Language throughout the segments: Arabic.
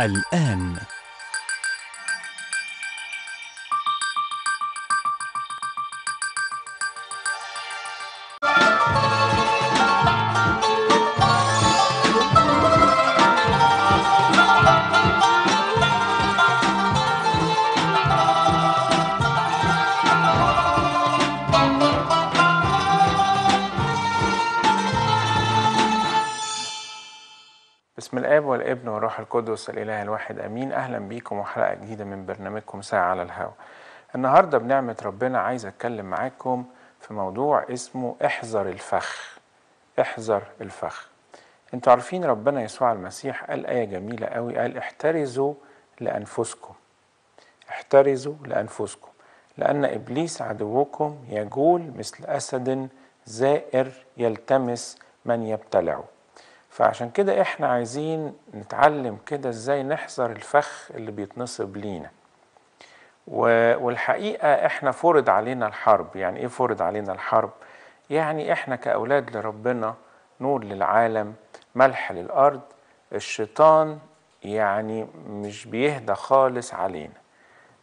الآن. بسم الآب والابن والروح القدس الإله الواحد أمين. أهلا بيكم وحلقة جديدة من برنامجكم ساعة على الهوا. النهاردة بنعمة ربنا عايز أتكلم معاكم في موضوع اسمه احذر الفخ. احذر الفخ. انتوا عارفين ربنا يسوع المسيح قال آية جميلة قوي، قال احترزوا لأنفسكم. احترزوا لأنفسكم لأن إبليس عدوكم يجول مثل أسد زائر يلتمس من يبتلعه. فعشان كده احنا عايزين نتعلم كده ازاي نحذر الفخ اللي بيتنصب لينا. والحقيقة احنا فرض علينا الحرب. يعني ايه فرض علينا الحرب؟ يعني احنا كأولاد لربنا نور للعالم ملح للأرض. الشيطان يعني مش بيهدى خالص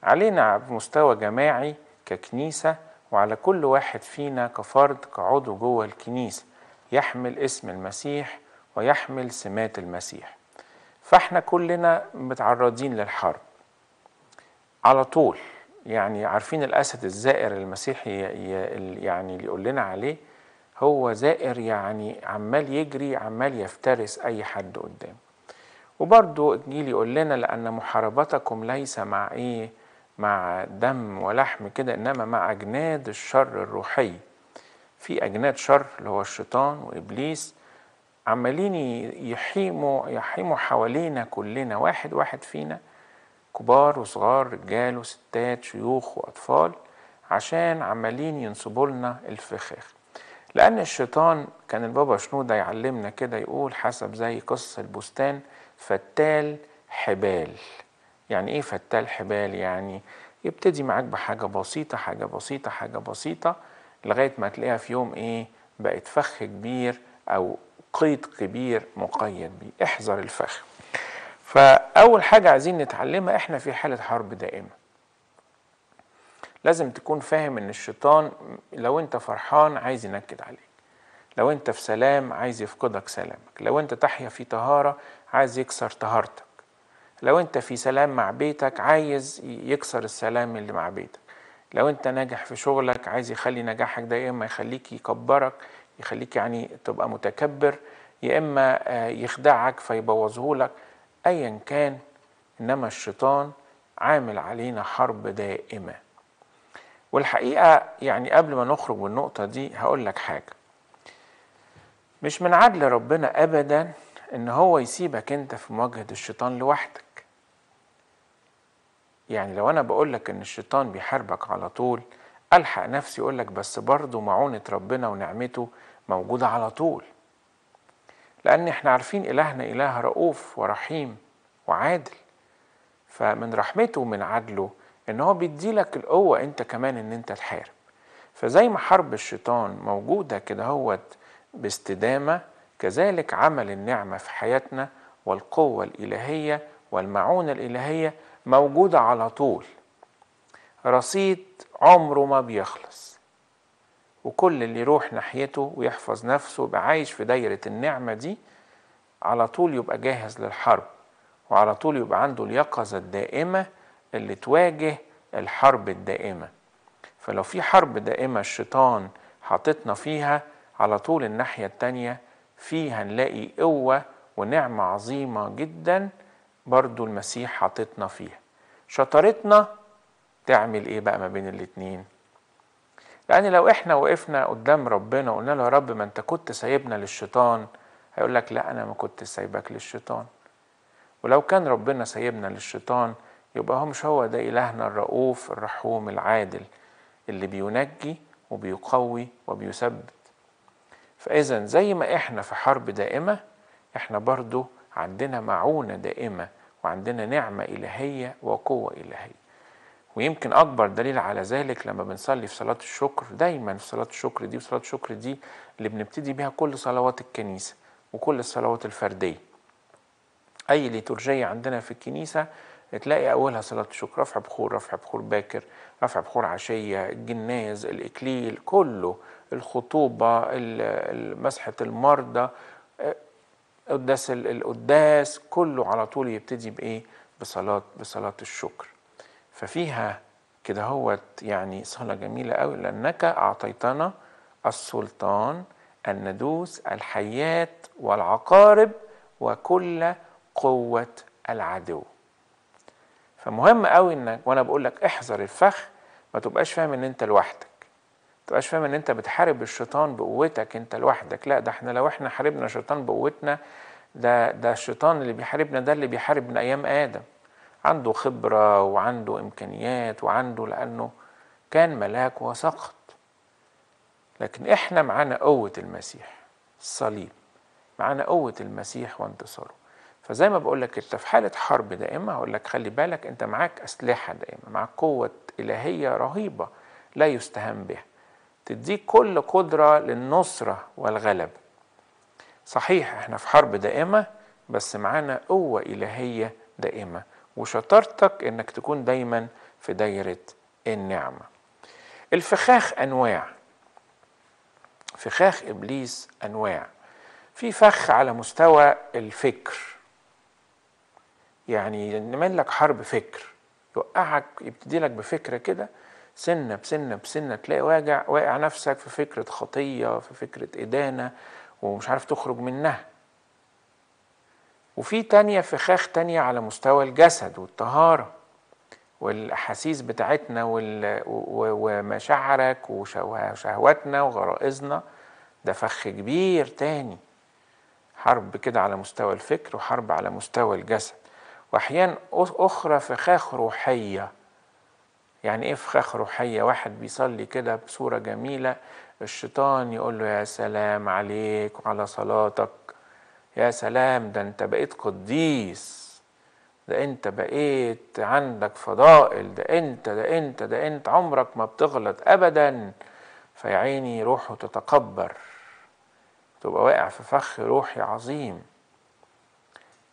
علينا بمستوى جماعي ككنيسة، وعلى كل واحد فينا كفرد كعضو جوه الكنيسة يحمل اسم المسيح ويحمل سمات المسيح. فاحنا كلنا متعرضين للحرب على طول. يعني عارفين الأسد الزائر المسيحي يعني اللي يقول لنا عليه هو زائر، يعني عمال يجري عمال يفترس أي حد قدام. وبرضو الجيل يقول لنا لأن محاربتكم ليس مع إيه؟ مع دم ولحم كده، إنما مع أجناد الشر الروحي. في أجناد شر اللي هو الشيطان وإبليس عمالين يحيموا حوالينا كلنا، واحد واحد فينا، كبار وصغار، رجال وستات، شيوخ وأطفال، عشان عمالين ينصبوا لنا الفخاخ. لأن الشيطان كان البابا شنوده يعلمنا كده، يقول حسب زي قصة البستان فتال حبال. يعني إيه فتال حبال؟ يعني يبتدي معاك بحاجة بسيطة حاجة بسيطة حاجة بسيطة لغاية ما تلاقيها في يوم إيه بقت فخ كبير أو قيد كبير مقيد بيه. احذر الفخ. فأول حاجة عايزين نتعلمها، احنا في حالة حرب دائمة. لازم تكون فاهم ان الشيطان لو انت فرحان عايز ينكد عليك، لو انت في سلام عايز يفقدك سلامك، لو انت تحيا في طهارة عايز يكسر طهارتك، لو انت في سلام مع بيتك عايز يكسر السلام اللي مع بيتك، لو انت ناجح في شغلك عايز يخلي نجاحك ده يا اما يخليك يكبرك يخليك يعني تبقى متكبر، يا إما يخدعك فيبوظهولك، أيا كان. إنما الشيطان عامل علينا حرب دائمة. والحقيقة يعني قبل ما نخرج من النقطة دي هقول لك حاجة، مش من عدل ربنا أبدا إن هو يسيبك أنت في مواجهة الشيطان لوحدك. يعني لو أنا بقول لك إن الشيطان بيحاربك على طول ألحق نفسي أقول لك بس برضه معونة ربنا ونعمته موجودة على طول، لأن احنا عارفين إلهنا إله رؤوف ورحيم وعادل. فمن رحمته ومن عدله إن هو بيديلك القوة أنت كمان إن أنت تحارب. فزي ما حرب الشيطان موجودة كده هوت باستدامة، كذلك عمل النعمة في حياتنا والقوة الإلهية والمعونة الإلهية موجودة على طول. رصيد عمره ما بيخلص، وكل اللي يروح ناحيته ويحفظ نفسه يبقى عايش في دايرة النعمة دي على طول، يبقى جاهز للحرب وعلى طول يبقى عنده اليقظة الدائمة اللي تواجه الحرب الدائمة. فلو في حرب دائمة الشيطان حاططنا فيها على طول، الناحية التانية فيها نلاقي قوة ونعمة عظيمة جدا برضو المسيح حاططنا فيها. شطارتنا تعمل ايه بقى ما بين الاتنين؟ لان لو احنا وقفنا قدام ربنا وقلنا له يا رب ما انت كنت سايبنا للشيطان، هيقول لك لا انا ما كنت سايبك للشيطان. ولو كان ربنا سايبنا للشيطان يبقى هو مش هو ده الهنا الرؤوف الرحوم العادل اللي بينجي وبيقوي وبيثبت. فاذا زي ما احنا في حرب دائمة احنا برضو عندنا معونة دائمة وعندنا نعمة الهية وقوة الهية. ويمكن أكبر دليل على ذلك لما بنصلي في صلاة الشكر. دايما في صلاة الشكر دي، وصلاة الشكر دي اللي بنبتدي بيها كل صلوات الكنيسة وكل الصلوات الفردية، أي ليتورجية عندنا في الكنيسة تلاقي أولها صلاة الشكر، رفع بخور، رفع بخور باكر، رفع بخور عشية، الجناز، الإكليل، كله، الخطوبة، مسحة المرضى، قداس القداس، كله على طول يبتدي بإيه؟ بصلاة الشكر. ففيها كده هو يعني صلاة جميلة قوي، لأنك أعطيتنا السلطان، الندوس، الحيات والعقارب وكل قوة العدو. فمهم قوي انك وانا بقول لك احذر الفخ ما تبقاش فاهم ان انت لوحدك، ما تبقاش فاهم ان انت بتحارب الشيطان بقوتك انت لوحدك، لا ده احنا لو احنا حاربنا الشيطان بقوتنا ده الشيطان اللي بيحاربنا ده اللي بيحارب من ايام ادم، عنده خبرة وعنده امكانيات وعنده، لانه كان ملاك وسقط. لكن احنا معانا قوة المسيح، الصليب معانا قوة المسيح وانتصاره. فزي ما بقول لك انت في حالة حرب دائمة، هقول لك خلي بالك انت معاك أسلحة دائمة، معاك قوة إلهية رهيبة لا يستهان بها، تديك كل قدرة للنصرة والغلبة. صحيح احنا في حرب دائمة، بس معانا قوة إلهية دائمة، وشطارتك انك تكون دايما في دايرة النعمة. الفخاخ أنواع، فخاخ إبليس أنواع. في فخ على مستوى الفكر، يعني نعمل لك حرب فكر، يوقعك يبتدي لك بفكرة كده سنة بسنة بسنة، تلاقي واقع نفسك في فكرة خطية، في فكرة إدانة، ومش عارف تخرج منها. وفي تانية فخاخ تانية على مستوى الجسد والطهارة والأحاسيس بتاعتنا ومشاعرك وشهواتنا وغرائزنا، ده فخ كبير تاني، حرب كده على مستوى الفكر وحرب على مستوى الجسد. وأحيان أخرى فخاخ روحية. يعني إيه فخاخ روحية؟ واحد بيصلي كده بصورة جميلة، الشيطان يقول له يا سلام عليك وعلى صلاتك، يا سلام ده أنت بقيت قديس، ده أنت بقيت عندك فضائل، ده أنت عمرك ما بتغلط أبدا. فيا عيني روحه تتكبر، تبقى واقع في فخ روحي عظيم،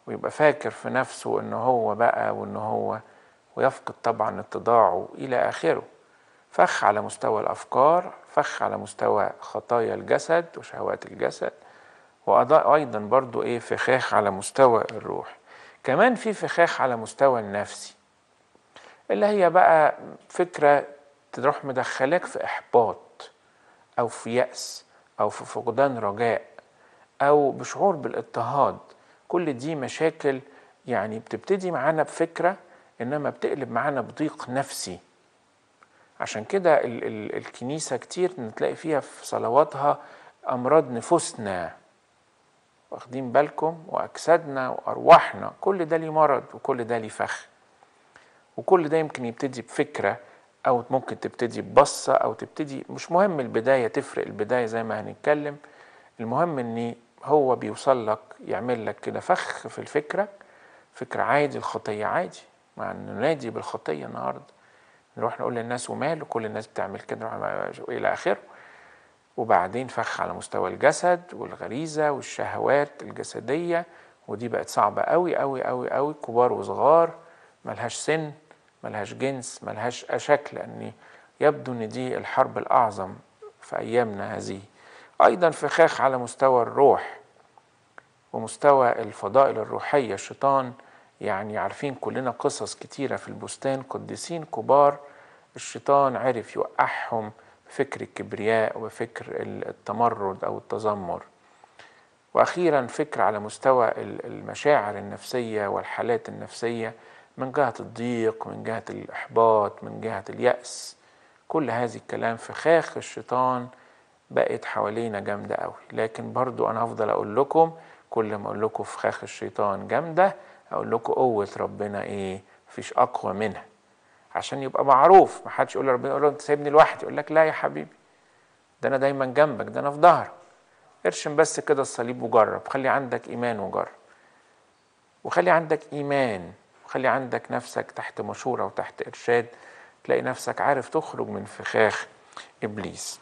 ويبقى فاكر في نفسه ان هو بقى وان هو، ويفقد طبعا اتضاعه الى اخره. فخ على مستوى الافكار، فخ على مستوى خطايا الجسد وشهوات الجسد، وايضا برضو ايه فخاخ على مستوى الروح. كمان في فخاخ على مستوى النفسي، اللي هي بقى فكرة تروح مدخلك في إحباط أو في يأس أو في فقدان رجاء أو بشعور بالاضطهاد. كل دي مشاكل يعني بتبتدي معانا بفكرة، إنما بتقلب معانا بضيق نفسي. عشان كده الكنيسة كتير نتلاقي فيها في صلواتها أمراض نفوسنا، واخدين بالكم، وأجسادنا وأرواحنا، كل ده ليه مرض وكل ده ليه فخ، وكل ده يمكن يبتدي بفكرة أو ممكن تبتدي ببصة أو تبتدي، مش مهم البداية تفرق، البداية زي ما هنتكلم، المهم إن هو بيوصل لك يعمل لك كده فخ في الفكرة، فكرة عادي، الخطية عادي، مع إنه ننادي بالخطية النهاردة، نروح نقول للناس وماله كل الناس بتعمل كده إلى آخره. وبعدين فخ على مستوى الجسد والغريزة والشهوات الجسدية، ودي بقت صعبة قوي قوي قوي قوي، كبار وصغار، ملهاش سن، ملهاش جنس، ملهاش شكل، لأن يبدو أن دي الحرب الأعظم في أيامنا هذه. أيضا فخاخ على مستوى الروح ومستوى الفضائل الروحية. الشيطان يعني عارفين كلنا قصص كتيرة في البستان، قديسين كبار الشيطان عرف يوقعهم فكر الكبرياء وفكر التمرد أو التذمر. وأخيرا فكر على مستوى المشاعر النفسية والحالات النفسية، من جهة الضيق، من جهة الإحباط، من جهة اليأس، كل هذه الكلام فخاخ الشيطان بقت حوالينا جامدة قوي. لكن برضو أنا هفضل أقول لكم، كل ما أقول لكم فخاخ الشيطان جامدة، أقول لكم قوة ربنا إيه، مفيش أقوى منها، عشان يبقى معروف، ما حدش يقول لربنا يقول له انت سايبني لوحدي، يقول لك لا يا حبيبي، ده انا دايما جنبك، ده انا في ظهرك، ارشم بس كده الصليب وجرب، خلي عندك ايمان وجرب، وخلي عندك ايمان، وخلي عندك نفسك تحت مشورة وتحت ارشاد، تلاقي نفسك عارف تخرج من فخاخ ابليس.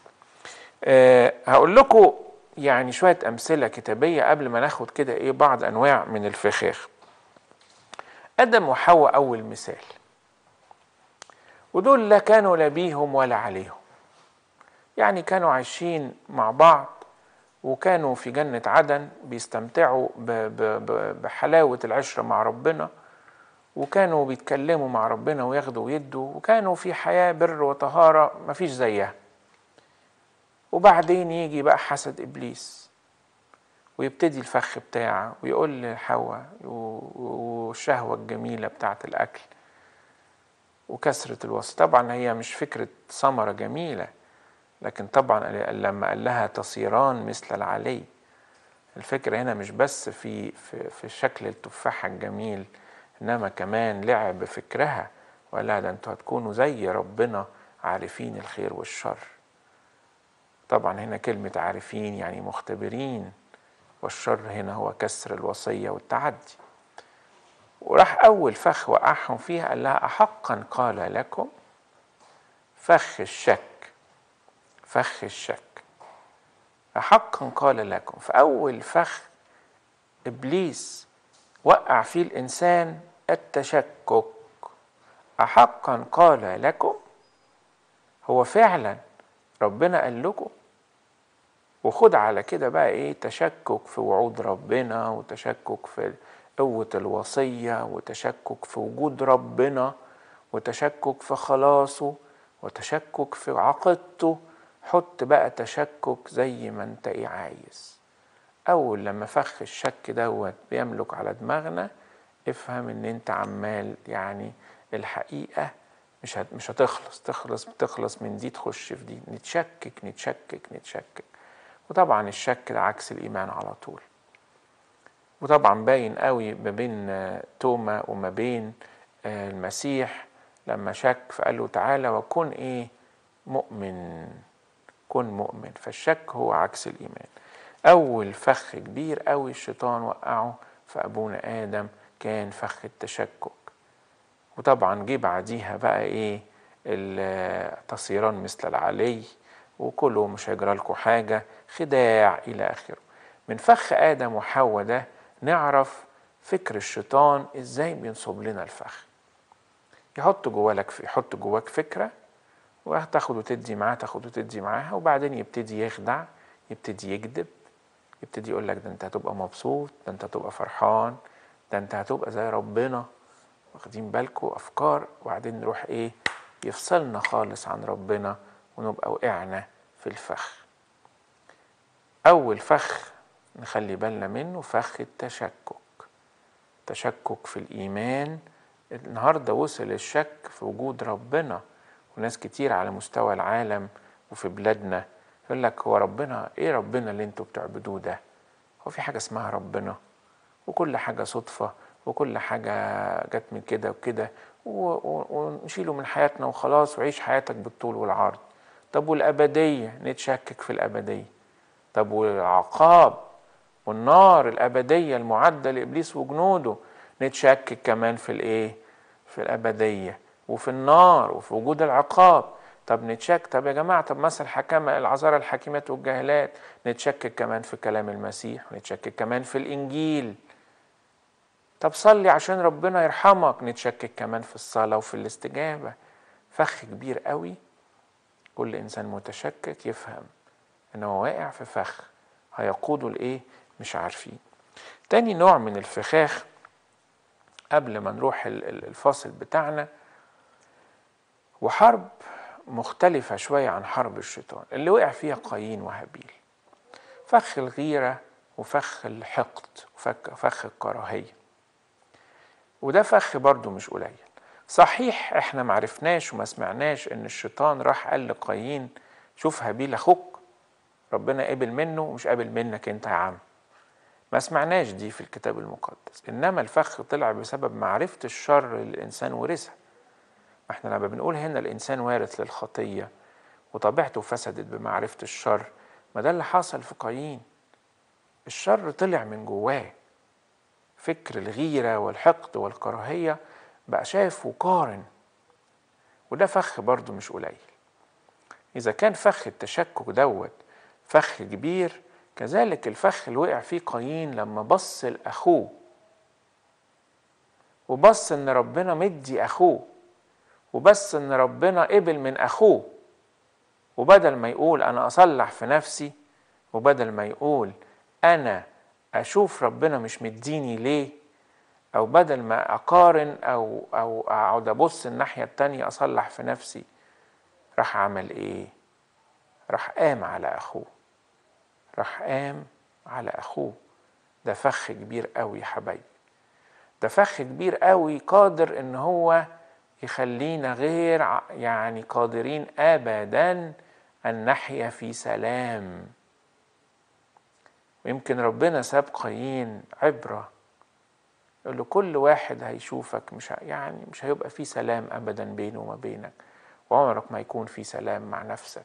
هقول لكم يعني شوية امثلة كتابية قبل ما ناخد كده ايه بعض انواع من الفخاخ. آدم وحواء أول مثال، ودول لا كانوا لا بيهم ولا عليهم، يعني كانوا عايشين مع بعض وكانوا في جنة عدن بيستمتعوا بحلاوة العشرة مع ربنا، وكانوا بيتكلموا مع ربنا وياخدوا ويدوا، وكانوا في حياة بر وطهارة مفيش زيها. وبعدين يجي بقى حسد إبليس ويبتدي الفخ بتاعه ويقول لحواء، والشهوة الجميلة بتاعة الأكل وكسرة الوصف. طبعا هي مش فكرة ثمرة جميلة، لكن طبعا لما قال لها تصيران مثل العلي، الفكرة هنا مش بس في شكل التفاحة الجميل، إنما كمان لعب بفكرها وقال لها ده انتوا هتكونوا زي ربنا عارفين الخير والشر. طبعا هنا كلمة عارفين يعني مختبرين، والشر هنا هو كسر الوصية والتعدي. وراح أول فخ وقعهم فيها قال لها أحقا قال لكم، فخ الشك، فخ الشك، أحقا قال لكم. فأول فخ إبليس وقع فيه الإنسان التشكك، أحقا قال لكم، هو فعلا ربنا قال لكم؟ وخد على كده بقى إيه، تشكك في وعود ربنا، وتشكك في قوة الوصية، وتشكك في وجود ربنا، وتشكك في خلاصه، وتشكك في عقيدته. حط بقى تشكك زي ما انت ايه عايز. أول لما فخ الشك دوت بيملك على دماغنا، افهم ان انت عمال يعني الحقيقة مش هتخلص، بتخلص من دي تخش في دي، نتشكك نتشكك نتشكك. وطبعا الشك ده عكس الإيمان على طول. وطبعا باين قوي ما بين توما وما بين المسيح لما شك، فقال له تعالى وكن ايه، مؤمن، كن مؤمن. فالشك هو عكس الإيمان. أول فخ كبير قوي الشيطان وقعه فأبونا آدم كان فخ التشكك. وطبعا جه بعديها بقى ايه، تصيران مثل العلي، وكله مش هيجرى لكم حاجة، خداع إلى آخره. من فخ آدم وحواء ده نعرف فكر الشيطان إزاي بينصب لنا الفخ. يحط جواك فكرة وتاخد وتدي معاه، تاخد وتدي معاها، وبعدين يبتدي يخدع، يبتدي يكذب، يبتدي يقول لك ده أنت هتبقى مبسوط، ده أنت هتبقى فرحان، ده أنت هتبقى زي ربنا. واخدين بالكوا أفكار، وبعدين نروح إيه، يفصلنا خالص عن ربنا ونبقى وقعنا في الفخ. أول فخ نخلي بالنا منه فخ التشكك، تشكك في الإيمان. النهاردة وصل الشك في وجود ربنا، وناس كتير على مستوى العالم وفي بلادنا يقول لك هو ربنا إيه، ربنا اللي انتوا بتعبدوه ده، هو في حاجة اسمها ربنا؟ وكل حاجة صدفة، وكل حاجة جت من كده وكده، ونشيله من حياتنا وخلاص، وعيش حياتك بالطول والعرض. طب والأبدية، نتشكك في الأبدية. طب والعقاب والنار الأبدية المعدة لإبليس وجنوده، نتشكك كمان في الإيه، في الأبدية وفي النار وفي وجود العقاب. طب نتشك، طب يا جماعة، طب مثل حكمة العذارى الحكيمات والجاهلات، نتشكك كمان في كلام المسيح، ونتشكك كمان في الإنجيل. طب صلي عشان ربنا يرحمك، نتشكك كمان في الصلاة وفي الاستجابة. فخ كبير قوي. كل إنسان متشكك يفهم إنه واقع في فخ هيقوده لإيه، مش عارفين. تاني نوع من الفخاخ قبل ما نروح الفاصل بتاعنا، وحرب مختلفة شوية عن حرب الشيطان اللي وقع فيها قايين وهابيل. فخ الغيرة وفخ الحقد وفخ الكراهية. وده فخ برضو مش قليل. صحيح احنا معرفناش وما سمعناش ان الشيطان راح قال لقايين شوف هابيل اخوك ربنا قبل منه ومش قبل منك انت يا عم، ما سمعناش دي في الكتاب المقدس. انما الفخ طلع بسبب معرفة الشر اللي الانسان ورثها. احنا لما بنقول هنا الانسان وارث للخطية وطبيعته فسدت بمعرفة الشر، ما ده اللي حصل في قايين. الشر طلع من جواه، فكر الغيرة والحقد والكراهية بقى شاف وقارن، وده فخ برضو مش قليل. إذا كان فخ التشكك دوت فخ كبير، كذلك الفخ اللي وقع فيه قايين لما بص لأخوه وبص ان ربنا مدي اخوه، وبس ان ربنا قبل من اخوه، وبدل ما يقول انا اصلح في نفسي، وبدل ما يقول انا اشوف ربنا مش مديني ليه، او بدل ما اقارن او اقعد ابص الناحية التانية اصلح في نفسي، راح عمل ايه؟ راح قام على اخوه، راح قام على اخوه. ده فخ كبير قوي يا حبايبي، ده فخ كبير قوي قادر ان هو يخلينا غير يعني قادرين ابدا ان نحيا في سلام. ويمكن ربنا ساب قايين عبره، يقول له كل واحد هيشوفك مش يعني مش هيبقى في سلام ابدا بينه وما بينك، وعمرك ما يكون في سلام مع نفسك.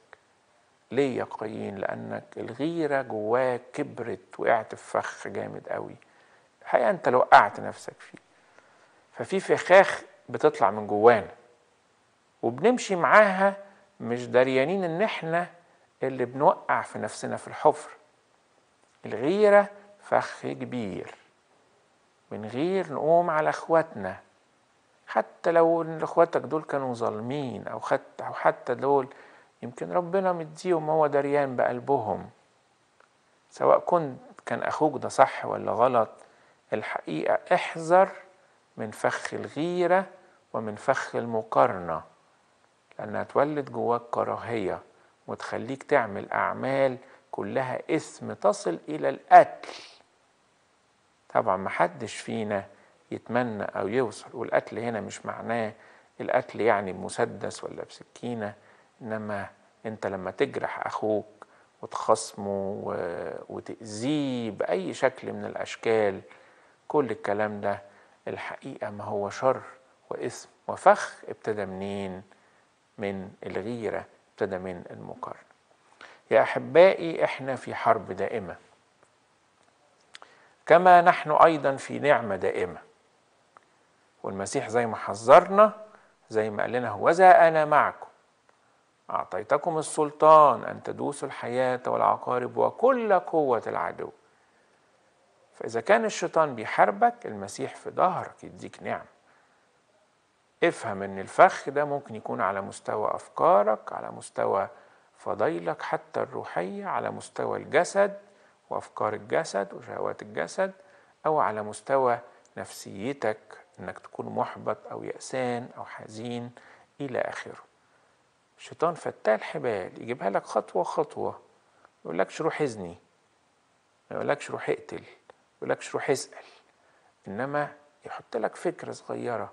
ليه يا قايين؟ لانك الغيره جواك كبرت، وقعت في فخ جامد قوي. الحقيقه انت لو وقعت نفسك فيه، ففي فخاخ بتطلع من جوانا وبنمشي معاها، مش داريانين ان احنا اللي بنوقع في نفسنا في الحفر. الغيرة فخ كبير، من غير نقوم على اخواتنا، حتى لو ان اخواتك دول كانوا ظالمين او حتى دول يمكن ربنا مديهم هو دريان بقلبهم. سواء كان اخوك ده صح ولا غلط، الحقيقة احذر من فخ الغيرة ومن فخ المقارنة، لأنها تولد جواك كراهية وتخليك تعمل أعمال كلها إثم تصل إلى القتل. طبعا محدش فينا يتمنى أو يوصل، والقتل هنا مش معناه القتل يعني بمسدس ولا بسكينة، إنما أنت لما تجرح أخوك وتخصمه وتأذيه بأي شكل من الأشكال، كل الكلام ده الحقيقة ما هو شر وإثم وفخ. ابتدى منين؟ من الغيرة، ابتدى من المقارنة. يا أحبائي، إحنا في حرب دائمة، كما نحن أيضا في نعمة دائمة. والمسيح زي ما حذرنا، زي ما قال لنا هوذا أنا معكم، أعطيتكم السلطان أن تدوسوا الحياة والعقارب وكل قوة العدو. فإذا كان الشيطان بيحاربك، المسيح في ظهرك يديك نعم. افهم ان الفخ ده ممكن يكون على مستوى أفكارك، على مستوى فضايلك حتى الروحية، على مستوى الجسد وأفكار الجسد وشهوات الجسد، أو على مستوى نفسيتك، انك تكون محبط أو يأسان أو حزين إلى آخره. الشيطان فتال حبال، يجيبها لك خطوة خطوة، ما يقولكش روح اذني، ما يقولكش روح اقتل، يقولكش روح اسأل، إنما يحط لك فكرة صغيرة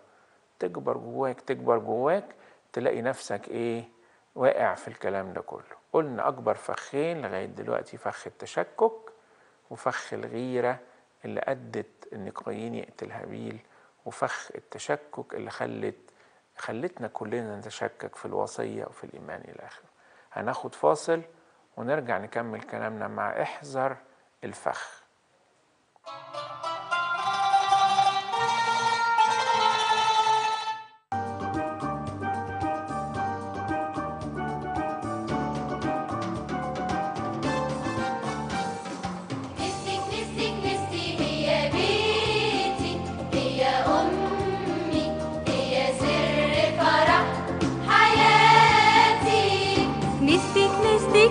تكبر جواك تكبر جواك، تلاقي نفسك إيه؟ واقع في الكلام ده كله. قلنا أكبر فخين لغاية دلوقتي، فخ التشكك وفخ الغيرة اللي أدت إن قايين يقتل هابيل، وفخ التشكك اللي خلتنا كلنا نتشكك في الوصية وفي الإيمان إلى آخره. هناخد فاصل ونرجع نكمل كلامنا مع احذر الفخ.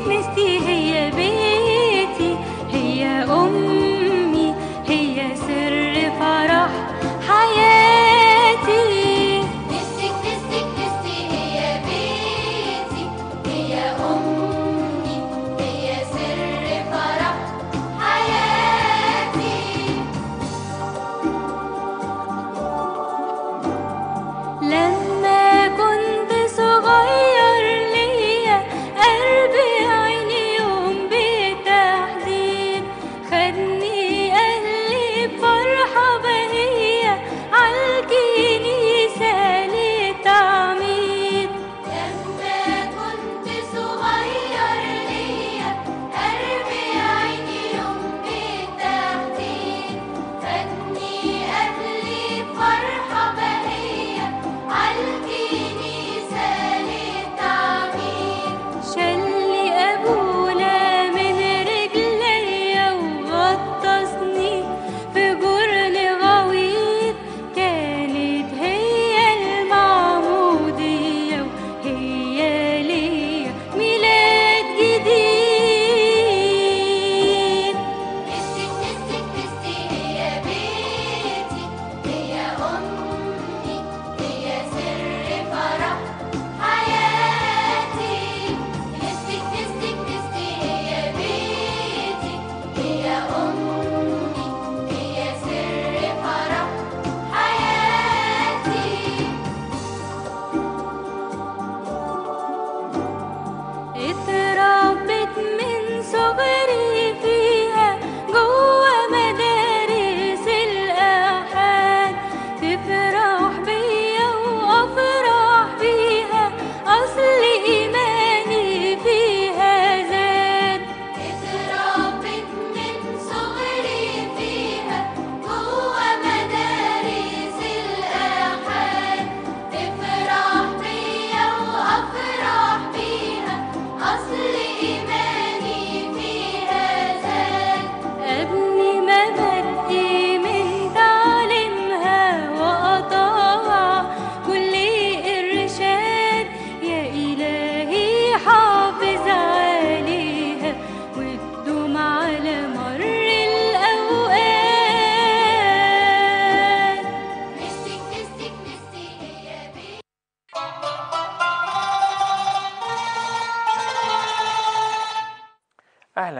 نستي هي بيتي، هي أمي، هي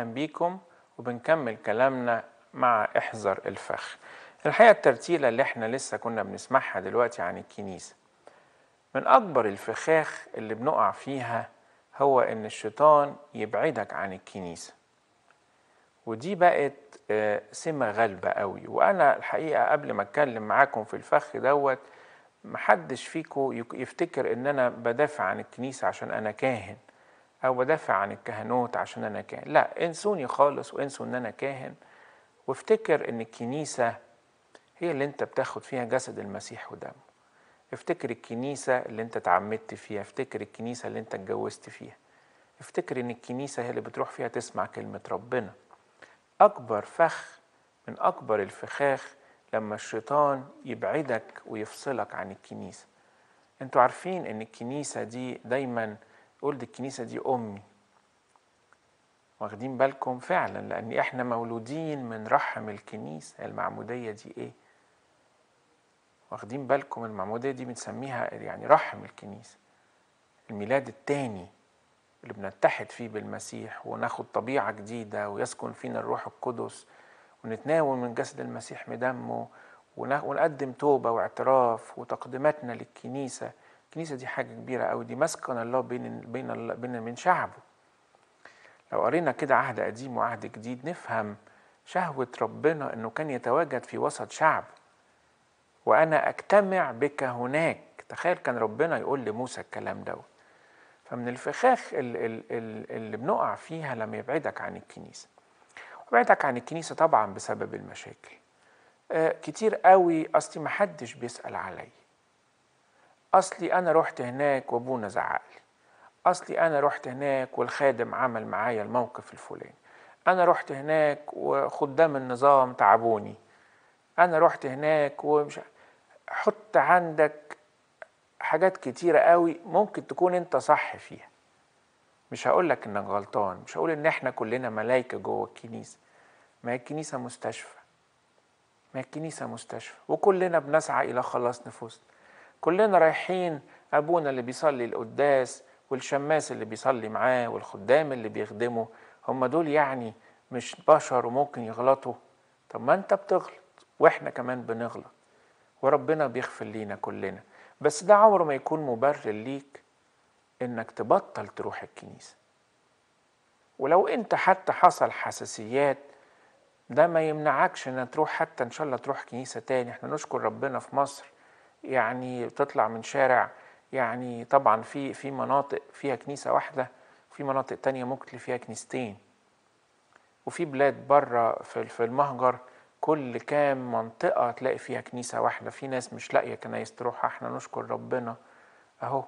أهلا بيكم، وبنكمل كلامنا مع احذر الفخ. الحقيقة الترتيلة اللي احنا لسه كنا بنسمعها دلوقتي عن الكنيسة، من أكبر الفخاخ اللي بنقع فيها هو إن الشيطان يبعدك عن الكنيسة، ودي بقت سمة غالبة قوي. وأنا الحقيقة قبل ما أتكلم معاكم في الفخ دوت محدش فيكم يفتكر إن أنا بدافع عن الكنيسة عشان أنا كاهن، أو بدافع عن الكهنوت عشان أنا كاهن. لا، انسوني خالص وانسوا إن أنا كاهن، وافتكر إن الكنيسة هي اللي أنت بتاخد فيها جسد المسيح ودمه. افتكر الكنيسة اللي انت اتعمدت فيها، افتكر الكنيسة اللي انت اتجوزت فيها، افتكر ان الكنيسة هي اللي بتروح فيها تسمع كلمة ربنا. اكبر فخ من اكبر الفخاخ لما الشيطان يبعدك ويفصلك عن الكنيسة. انتوا عارفين ان الكنيسة دي دايما قول دي الكنيسة دي امي، واخدين بالكم؟ فعلا، لان احنا مولودين من رحم الكنيسة. المعمودية دي ايه؟ واخدين بالكم؟ المعمودية دي بنسميها يعني رحم الكنيسة، الميلاد التاني اللي بنتحد فيه بالمسيح وناخد طبيعة جديدة ويسكن فينا الروح القدس، ونتناول من جسد المسيح بدمه، ونقدم توبة واعتراف وتقدماتنا للكنيسة. الكنيسة دي حاجة كبيرة قوي، دي مسكن الله بين شعبه. لو قرينا كده عهد قديم وعهد جديد نفهم شهوة ربنا انه كان يتواجد في وسط شعبه، وأنا أجتمع بك هناك. تخيل كان ربنا يقول لموسى الكلام دوت. فمن الفخاخ اللي بنقع فيها لما يبعدك عن الكنيسة. ويبعدك عن الكنيسة طبعا بسبب المشاكل. كتير قوي أصلي محدش بيسأل علي، أصلي أنا رحت هناك وأبونا زعقلي، أصلي أنا رحت هناك والخادم عمل معايا الموقف الفلاني، أنا رحت هناك وخدام النظام تعبوني، أنا رحت هناك ومش. حط عندك حاجات كتيرة قوي ممكن تكون انت صح فيها. مش هقولك انك غلطان، مش هقول ان احنا كلنا ملايكة جوه الكنيسة. ما الكنيسة مستشفى، ما الكنيسة مستشفى، وكلنا بنسعى الى خلاص نفوسنا. كلنا رايحين ابونا اللي بيصلي القداس، والشماس اللي بيصلي معاه، والخدام اللي بيخدمه، هم دول يعني مش بشر وممكن يغلطوا؟ طب ما انت بتغلط واحنا كمان بنغلط، وربنا بيغفر لينا كلنا. بس ده عمره ما يكون مبرر ليك انك تبطل تروح الكنيسة. ولو انت حتى حصل حساسيات ده ما يمنعكش ان تروح، حتى ان شاء الله تروح كنيسة تاني. احنا نشكر ربنا في مصر، يعني تطلع من شارع، يعني طبعا في مناطق فيها كنيسة واحدة، وفي مناطق تانية ممكن فيها كنيستين، وفي بلاد بره في المهجر كل كام منطقة تلاقي فيها كنيسة واحدة. في ناس مش لاقية كنايس تروحها، احنا نشكر ربنا اهو،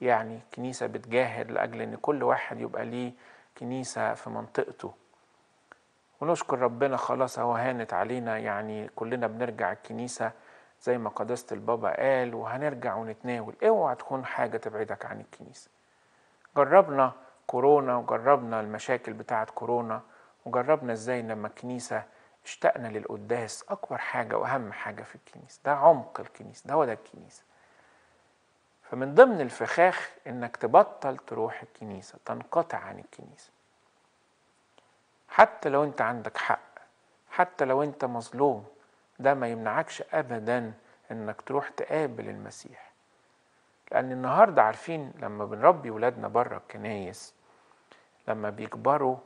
يعني كنيسة بتجاهد لأجل ان كل واحد يبقى ليه كنيسة في منطقته، ونشكر ربنا خلاص اهو هانت علينا، يعني كلنا بنرجع الكنيسة زي ما قداسة البابا قال، وهنرجع ونتناول. اوعى تكون حاجة تبعدك عن الكنيسة. جربنا كورونا، وجربنا المشاكل بتاعت كورونا، وجربنا ازاي لما الكنيسة اشتقنا للقداس. أكبر حاجة وأهم حاجة في الكنيسة ده عمق الكنيسة، ده هو ده الكنيسة. فمن ضمن الفخاخ إنك تبطل تروح الكنيسة، تنقطع عن الكنيسة، حتى لو أنت عندك حق، حتى لو أنت مظلوم. ده ما يمنعكش أبدا إنك تروح تقابل المسيح. لأن النهاردة عارفين لما بنربي ولادنا بره الكنايس، لما بيكبروا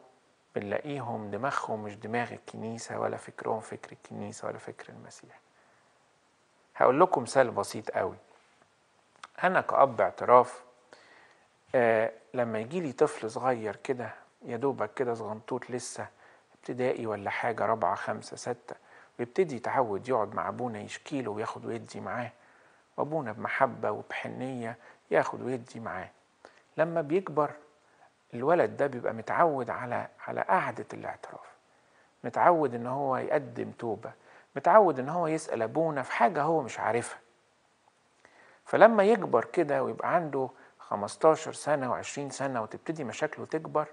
بنلاقيهم دماغهم مش دماغ الكنيسة، ولا فكرهم فكر الكنيسة، ولا فكر المسيح. هقول لكم مثال بسيط قوي. أنا كأب اعتراف، لما يجي لي طفل صغير كده يدوبك كده صغنطوط لسه ابتدائي ولا حاجة، رابعة خمسة ستة، ويبتدي يتعود يقعد مع أبونا يشكيله وياخد ويدي معاه، وأبونا بمحبة وبحنية ياخد ويدي معاه. لما بيكبر الولد ده بيبقى متعود على قعدة الاعتراف، متعود ان هو يقدم توبة، متعود ان هو يسأل ابونا في حاجة هو مش عارفها. فلما يكبر كده ويبقى عنده 15 سنة و20 سنة، وتبتدي مشاكله تكبر،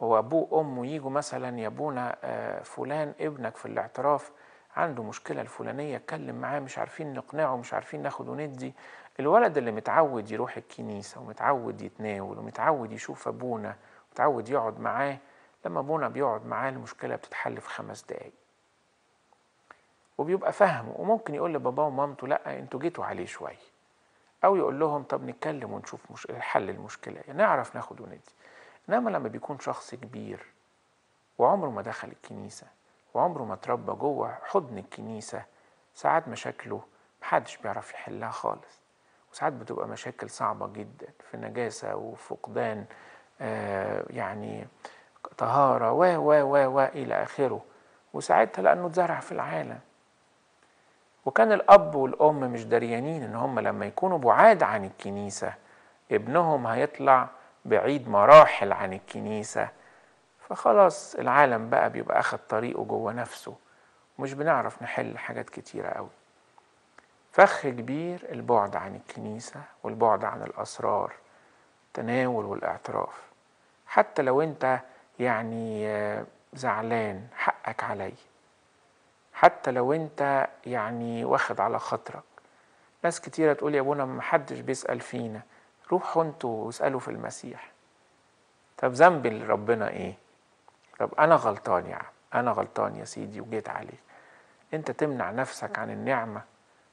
وابوه وامه ييجوا مثلا يا ابونا فلان ابنك في الاعتراف عنده مشكلة الفلانية، اتكلم معاه، مش عارفين نقنعه، مش عارفين ناخد وندي. الولد اللي متعود يروح الكنيسة، ومتعود يتناول، ومتعود يشوف أبونا، ومتعود يقعد معاه، لما منى بيقعد معاه المشكلة بتتحل في 5 دقايق، وبيبقى فاهمه، وممكن يقول لباباه ومامته لأ انتوا جيتوا عليه شوية، أو يقول لهم طب نتكلم ونشوف حل المشكلة، يعني نعرف ناخد وندي. إنما لما بيكون شخص كبير وعمره ما دخل الكنيسة وعمره ما اتربى جوه حضن الكنيسة، ساعات مشاكله محدش بيعرف يحلها خالص، وساعات بتبقى مشاكل صعبة جدا في نجاسة وفقدان يعني طهارة و و و و إلى آخره، وساعتها لأنه اتزرع في العالم. وكان الأب والأم مش داريانين إن هم لما يكونوا بعاد عن الكنيسة ابنهم هيطلع بعيد مراحل عن الكنيسة، فخلاص العالم بقى بيبقى أخد طريقه جوه نفسه، ومش بنعرف نحل حاجات كتيرة قوي. فخ كبير البعد عن الكنيسة والبعد عن الأسرار، التناول والاعتراف، حتى لو أنت يعني زعلان حقك علي، حتى لو أنت يعني واخد على خاطرك. ناس كتيرة تقول يا ابونا محدش بيسأل فينا، روحوا انتوا واسألوا في المسيح. طب ذنبي ربنا إيه؟ طب أنا غلطان يا عم، أنا غلطان يا سيدي وجيت عليك. أنت تمنع نفسك عن النعمة،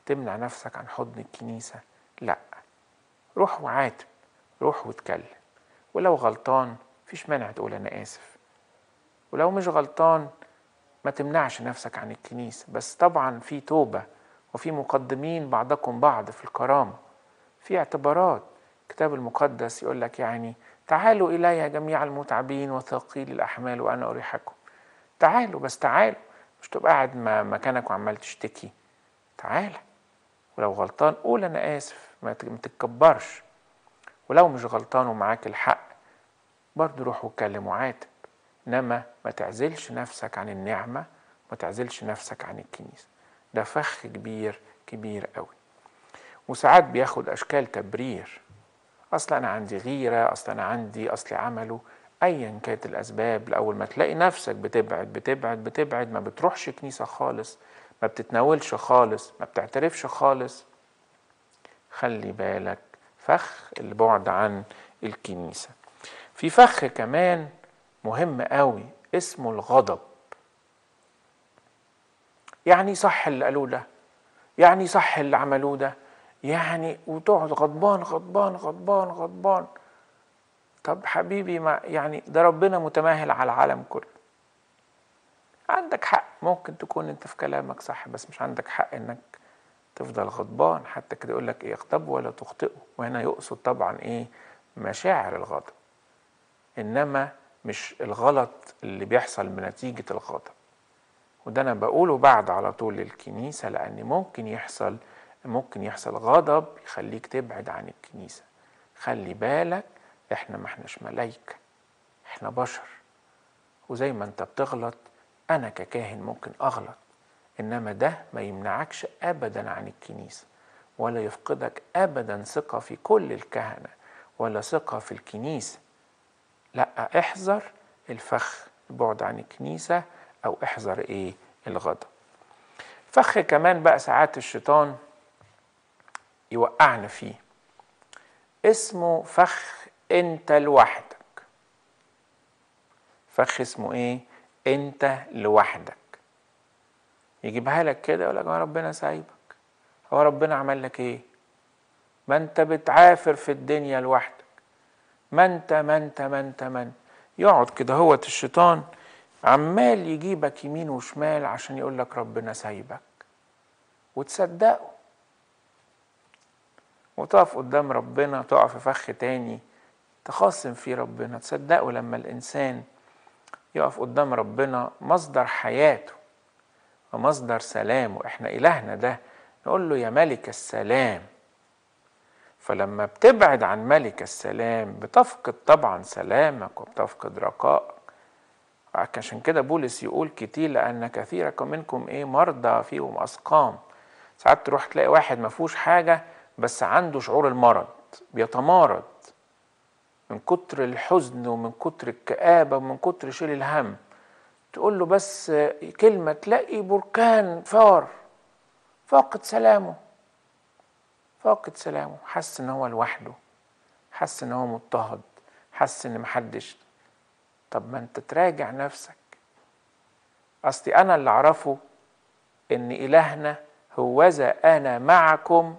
تمنع نفسك عن حضن الكنيسة؟ لأ، روح وعاتب، روح واتكلم، ولو غلطان مفيش مانع تقول أنا آسف، ولو مش غلطان ما تمنعش نفسك عن الكنيسة. بس طبعا في توبة، وفي مقدمين بعضكم بعض في الكرامة، في اعتبارات. الكتاب المقدس يقول لك يعني تعالوا إلي جميع المتعبين وثقيل الأحمال وأنا أريحكم. تعالوا، بس تعالوا، مش تبقى قاعد مكانك وعمال تشتكي. تعال، ولو غلطان قول أنا آسف، ما تتكبرش، ولو مش غلطان ومعاك الحق برضه روح واتكلم وعاتب، إنما ما تعزلش نفسك عن النعمة، ما تعزلش نفسك عن الكنيسة. ده فخ كبير كبير قوي. وساعات بياخد أشكال تبرير، أصل أنا عندي غيرة، أصل أنا عندي، أصل عمله، أيا كانت الأسباب. لأول ما تلاقي نفسك بتبعد بتبعد بتبعد، ما بتروحش كنيسة خالص، ما بتتناولش خالص، ما بتعترفش خالص، خلي بالك فخ البعد عن الكنيسة. في فخ كمان مهم قوي اسمه الغضب. يعني صح اللي قالوه ده، يعني صح اللي عملوه ده، يعني وتقعد غضبان غضبان غضبان غضبان. طب حبيبي ما يعني ده ربنا متماهل على العالم كله، عندك حق، ممكن تكون انت في كلامك صح، بس مش عندك حق انك تفضل غضبان. حتى كده يقول لك ايه، اغضبوا ولا تخطئوا، وهنا يقصد طبعا ايه، مشاعر الغضب، انما مش الغلط اللي بيحصل بنتيجة الغضب. وده انا بقوله بعد على طول للكنيسة، لان ممكن يحصل غضب يخليك تبعد عن الكنيسة. خلي بالك احنا ما احناش ملايكة، احنا بشر، وزي ما انت بتغلط انا ككاهن ممكن اغلط، انما ده ما يمنعكش ابدا عن الكنيسة، ولا يفقدك ابدا ثقة في كل الكهنة ولا ثقة في الكنيسة. لا، احذر الفخ البعد عن الكنيسة، او احذر ايه، الغضب. فخ كمان بقى ساعات الشيطان يوقعنا فيه، اسمه فخ انت لوحدك. فخ اسمه ايه، انت لوحدك. يجيبها لك كده يقول لك هو ربنا سايبك، هو ربنا عمل لك ايه، ما انت بتعافر في الدنيا لوحدك، ما انت ما انت ما انت ما انت. يقعد كده هو الشيطان عمال يجيبك يمين وشمال عشان يقول لك ربنا سايبك، وتصدقه، وتقف قدام ربنا، تقع في فخ تاني تخاصم فيه ربنا. تصدقوا لما الإنسان يقف قدام ربنا مصدر حياته ومصدر سلامه، احنا إلهنا ده، نقول له يا ملك السلام. فلما بتبعد عن ملك السلام بتفقد طبعا سلامك وبتفقد رقائك. عشان كده بولس يقول كتير، لأن كثير منكم ايه، مرضى فيهم أسقام. ساعات تروح تلاقي واحد ما فيهوش حاجة بس عنده شعور المرض، بيتمارض من كتر الحزن ومن كتر الكآبة ومن كتر شيل الهم. تقول له بس كلمة تلاقي بركان فار، فاقد سلامه، فاقد سلامه، حس ان هو لوحده، حس ان هو مضطهد، حس ان محدش طب ما انت تراجع نفسك. اصلي انا اللي اعرفه ان الهنا هوذا انا معكم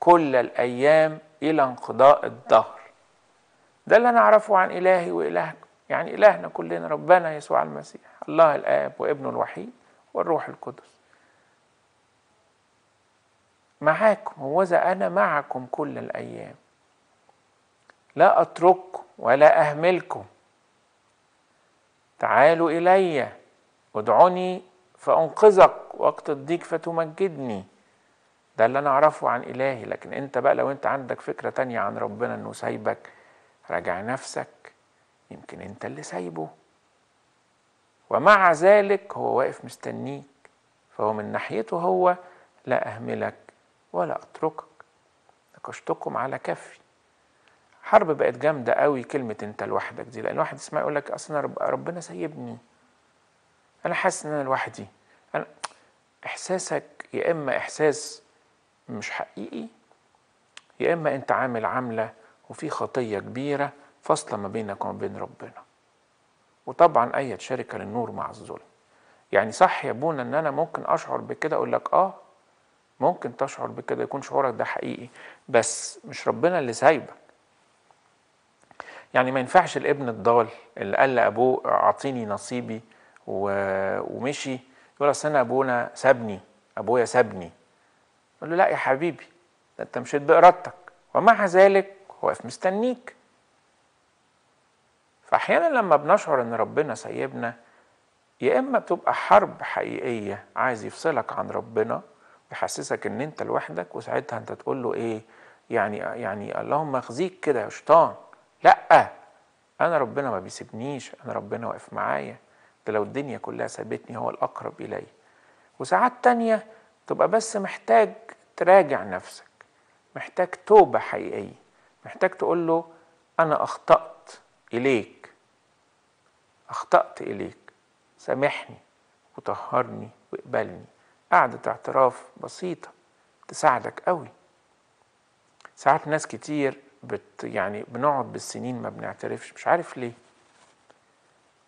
كل الايام الى انقضاء الدهر. ده اللي انا اعرفه عن الهي والهكم، يعني الهنا كلنا ربنا يسوع المسيح الله الاب وابنه الوحيد والروح القدس. معاكم هوذا انا معكم كل الايام، لا اترككم ولا اهملكم، تعالوا الي ادعوني فانقذك، وقت الضيق فتمجدني. ده اللي انا اعرفه عن الهي. لكن انت بقى لو انت عندك فكرة تانية عن ربنا انه سايبك، راجع نفسك، يمكن انت اللي سايبه، ومع ذلك هو واقف مستنيك، فهو من ناحيته هو لا اهملك ولا اتركك، نكشتكم على كفي. حرب بقت جامدة قوي كلمة انت لوحدك دي، لان واحد اسمها يقول لك اصل انا ربنا سايبني، انا حاسس ان انا لوحدي. أنا احساسك يا اما احساس مش حقيقي، يا اما انت عامل عاملة وفي خطية كبيرة فاصلة ما بينك وما بين ربنا. وطبعا اي شركة للنور مع الظلم. يعني صح يا ابونا ان انا ممكن اشعر بكده، اقول لك اه ممكن تشعر بكده، يكون شعورك ده حقيقي، بس مش ربنا اللي سايبك. يعني ما ينفعش الابن الضال اللي قال لابوه اعطيني نصيبي ومشي، يقول اصل انا ابونا سابني، ابويا سابني. يقول له لا يا حبيبي، ده انت مشيت بارادتك، ومع ذلك هو واقف مستنيك. فاحيانا لما بنشعر ان ربنا سايبنا، يا اما بتبقى حرب حقيقيه عايز يفصلك عن ربنا، يحسسك ان انت لوحدك، وساعتها انت تقول له ايه؟ يعني اللهم اخزيك كده يا شيطان، لا انا ربنا ما بيسيبنيش، انا ربنا واقف معايا، ده لو الدنيا كلها سابتني هو الاقرب الي. وساعات تانية تبقى بس محتاج تراجع نفسك، محتاج توبه حقيقيه، محتاج تقول له انا اخطأت اليك، سامحني وطهرني واقبلني. قعدة اعتراف بسيطة تساعدك قوي. ساعات ناس كتير يعني بنقعد بالسنين ما بنعترفش، مش عارف ليه.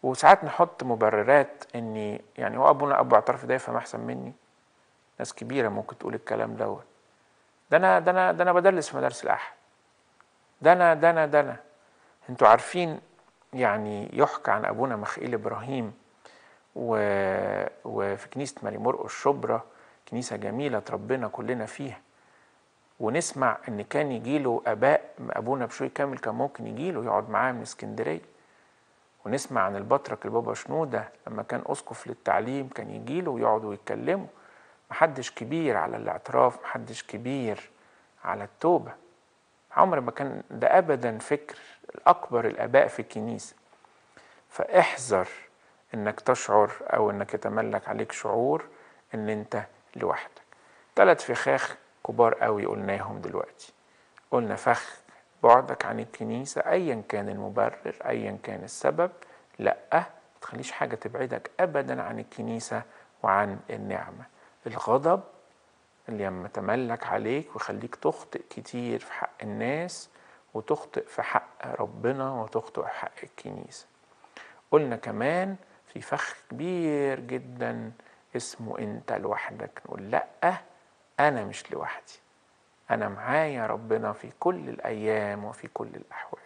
وساعات نحط مبررات اني يعني هو ابونا ابو اعتراف ده يفهم احسن مني، ناس كبيرة ممكن تقول الكلام دوت. ده انا بدرس في مدارس الاحد، ده انا انتوا عارفين. يعني يحكى عن ابونا مخائيل ابراهيم وفي كنيسة مريم مرقس الشبرا، كنيسة جميلة تربينا كلنا فيها، ونسمع ان كان يجيله اباء، ابونا بشوي كامل كان ممكن يجيله يقعد معاه من اسكندرية. ونسمع عن البطرك البابا شنوده لما كان اسقف للتعليم كان يجيله ويقعدوا ويتكلموا. محدش كبير على الاعتراف، محدش كبير على التوبة، عمر ما كان ده ابدا فكر الاكبر الاباء في الكنيسة. فاحذر انك تشعر او انك يتملك عليك شعور ان انت لوحدك. 3 فخاخ كبار قوي قلناهم دلوقتي. قلنا فخ بعدك عن الكنيسة، ايا كان المبرر ايا كان السبب، لا ما تخليش حاجة تبعدك ابدا عن الكنيسة وعن النعمة. الغضب اللي لما يتملك عليك ويخليك تخطئ كتير في حق الناس، وتخطئ في حق ربنا، وتخطئ في حق الكنيسة. قلنا كمان في فخ كبير جدا اسمه انت لوحدك، نقول لأ انا مش لوحدي، انا معايا ربنا في كل الايام وفي كل الاحوال،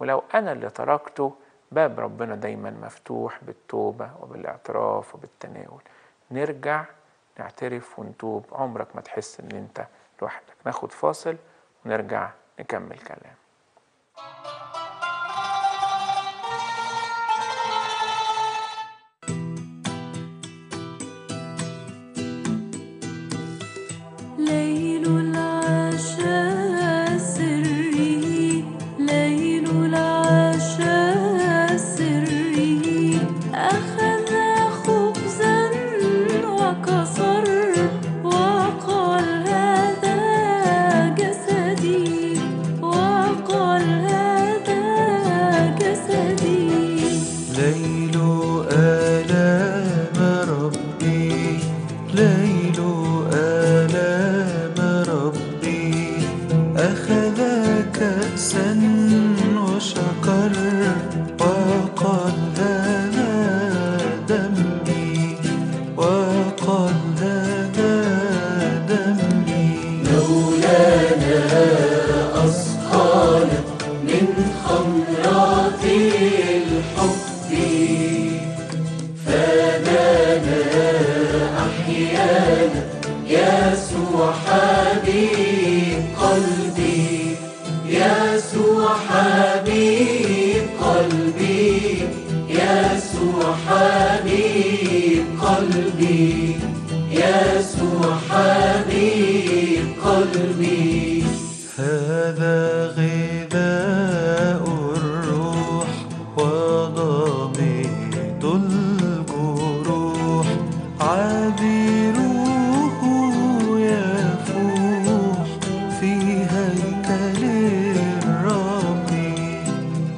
ولو انا اللي تركته باب ربنا دايما مفتوح بالتوبة وبالاعتراف وبالتناول. نرجع نعترف ونتوب، عمرك ما تحس ان انت لوحدك. ناخد فاصل ونرجع نكمل كلام. أخذ كأسا وشكر وقد أنا أصحالق من خمرات الحب، فدانا أحيانا يسوع حبيب قلبي، يسوع حبيب قلبي، يسوع حبيب قلبي، يسوع حبيب قلبي. هذا غذاء الروح وضبيب الجروح، عبيروه يفوح في هيكل الرب،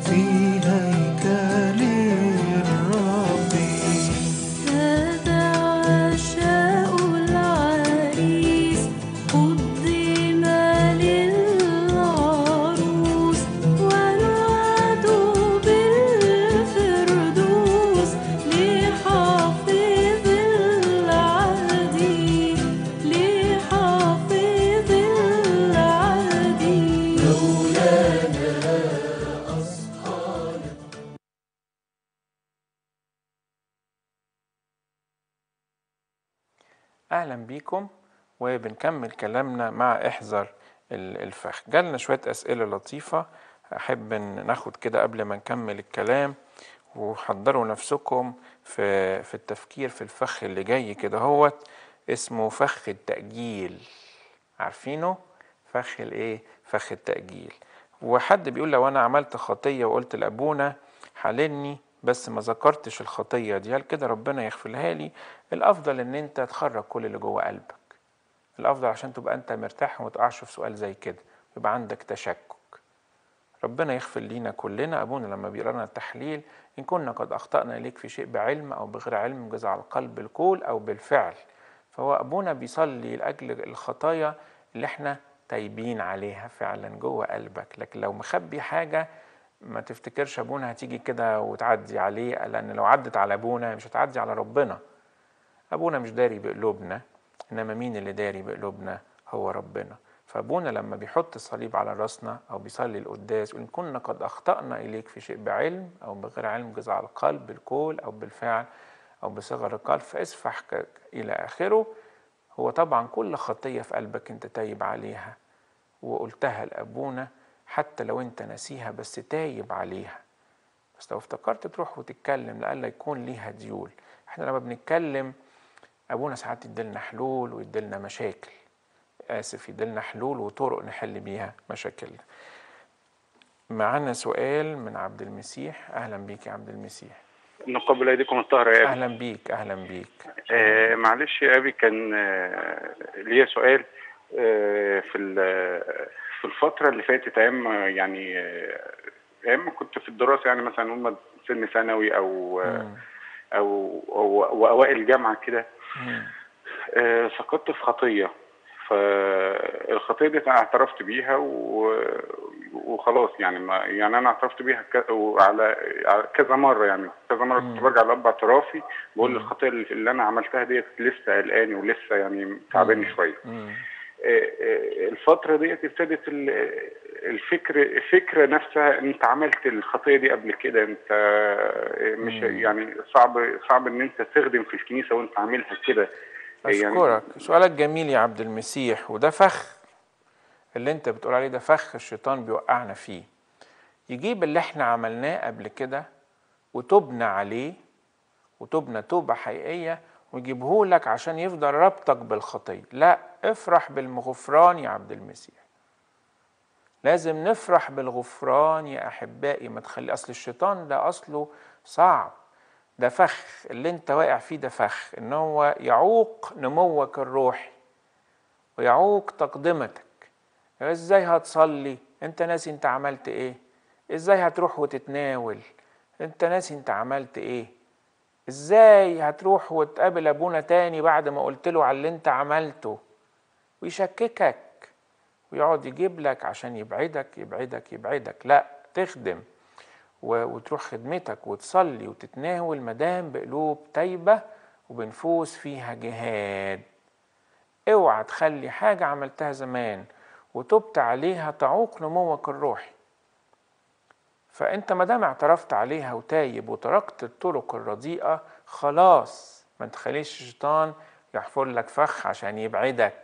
في هيكل الرب. هذا عشاء أهلا بيكم، وبنكمل كلامنا مع احذر الفخ. جالنا شوية أسئلة لطيفة أحب ناخد كده قبل ما نكمل الكلام، وحضروا نفسكم في التفكير في الفخ اللي جاي كده هوت، اسمه فخ التأجيل. عارفينه فخ الايه؟ فخ التأجيل. وحد بيقول لو أنا عملت خطية وقلت لأبونا حللني بس ما ذكرتش الخطية دي، هل كده ربنا يغفرها لي؟ الأفضل إن أنت تخرج كل اللي جوه قلبك، الأفضل عشان تبقى أنت مرتاح وما تقعش في سؤال زي كده، يبقى عندك تشكك. ربنا يغفر لينا كلنا. أبونا لما بيقرأ لنا التحليل، إن كنا قد أخطأنا إليك في شيء بعلم أو بغير علم، جاز على القلب القول أو بالفعل. فهو أبونا بيصلي لأجل الخطايا اللي إحنا تايبين عليها فعلا جوه قلبك، لكن لو مخبي حاجة ما تفتكرش أبونا هتيجي كده وتعدي عليه، لأن لو عدت على أبونا مش هتعدي على ربنا. أبونا مش داري بقلوبنا، إنما مين اللي داري بقلوبنا؟ هو ربنا. فأبونا لما بيحط الصليب على رأسنا أو بيصلي القداس، وإن كنا قد أخطأنا إليك في شيء بعلم أو بغير علم، جزع على القلب بالقول أو بالفعل أو بصغر القلب، فاسفح إلى آخره. هو طبعا كل خطية في قلبك أنت تايب عليها وقلتها لأبونا، حتى لو أنت نسيها بس تايب عليها، بس لو افتكرت تروح وتتكلم لألا يكون ليها ديول. احنا لما بنتكلم أبونا ساعات يديلنا حلول ويديلنا مشاكل، آسف، يديلنا حلول وطرق نحل بيها مشاكلنا. معانا سؤال من عبد المسيح. أهلا بيك يا عبد المسيح. نقبل أيديكم الطاهرة يا أبي. أهلا بيك. أهلا بيك. معلش يا أبي، كان ليا سؤال. في الفترة اللي فاتت، أيام ما كنت في الدراسة، يعني مثلا هم سن ثانوي أو أوائل الجامعة كده، سقطت في خطية، فالخطية دي اعترفت بيها وخلاص، يعني أنا اعترفت بيها على كذا مرة، كنت برجع لأب اعترافي بقول الخطية اللي أنا عملتها دي لسه قلقاني ولسه تعباني شوية. الفترة دي ابتدت الفكرة نفسها، انت عملت الخطية دي قبل كده، انت مش صعب ان انت تخدم في الكنيسة وانت عاملها كده. اشكرك، سؤالك جميل يا عبد المسيح، وده فخ اللي انت بتقول عليه، ده فخ الشيطان بيوقعنا فيه، يجيب اللي احنا عملناه قبل كده وتبنى عليه وتبنى توبة حقيقية ويجيبهولك عشان يفضل ربطك بالخطية. لا، افرح بالغفران يا عبد المسيح، لازم نفرح بالغفران يا أحبائي. ما تخلي، أصل الشيطان ده أصله صعب، ده فخ اللي انت واقع فيه، ده فخ إن هو يعوق نموك الروحي ويعوق تقدمتك. إزاي هتصلي انت ناسي انت عملت ايه؟ إزاي هتروح وتتناول انت ناسي انت عملت ايه؟ إزاي هتروح وتقابل أبونا تاني بعد ما قلت له على اللي أنت عملته؟ ويشككك ويقعد يجيب لك عشان يبعدك يبعدك يبعدك. لا، تخدم وتروح خدمتك وتصلي وتتناول مدام بقلوب تايبة وبنفوس فيها جهاد. اوعى تخلي حاجة عملتها زمان وتبت عليها تعوق نموك الروحي. فأنت ما دام اعترفت عليها وتايب وتركت الطرق الرديئة خلاص ما تخليش الشيطان يحفر لك فخ عشان يبعدك.